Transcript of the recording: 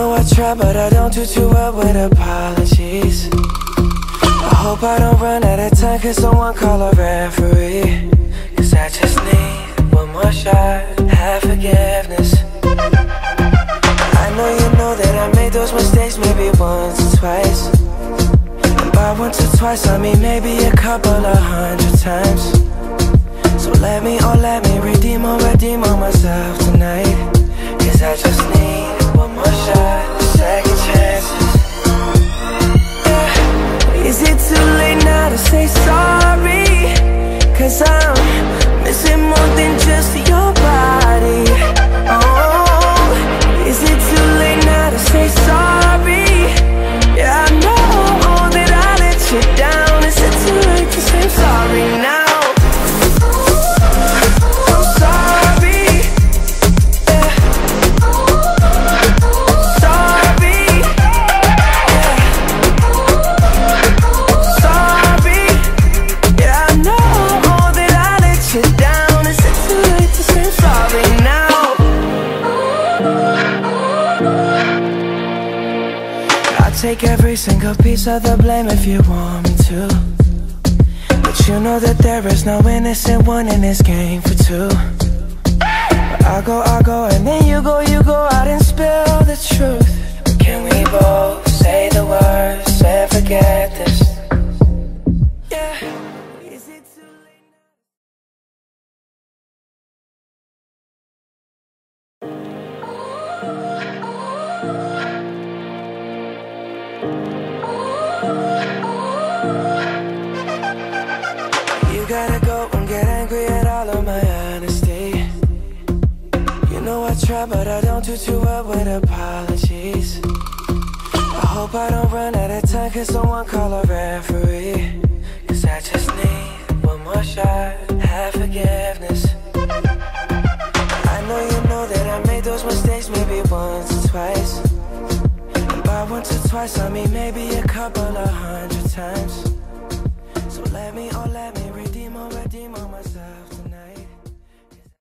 know I try, but I don't do too well with apologies. I hope I don't run out of time, cause someone call a referee. Cause I just need one more shot, have forgiveness. I know you know that I made those mistakes maybe once or twice. And by once or twice, I mean maybe a couple of 100 times. So let me redeem on myself tonight. Cause I just need one more shot, second chances. Yeah. Is it too late now to say sorry? Cause I'm missing more than just your body. Oh, is it too late now to say sorry? Yeah, I know that I let you down. Is it too late to say I'm sorry now? Take every single piece of the blame if you want me to. But you know that there is no innocent one in this game for two. But I go, and then you go out and spill the truth. Can we both say the words and forget this? But I don't do too well with apologies. I hope I don't run out of time, cause someone call a referee. Cause I just need one more shot, have forgiveness. I know you know that I made those mistakes maybe once or twice. And by once or twice, I mean maybe a couple of 100 times. So let me redeem myself.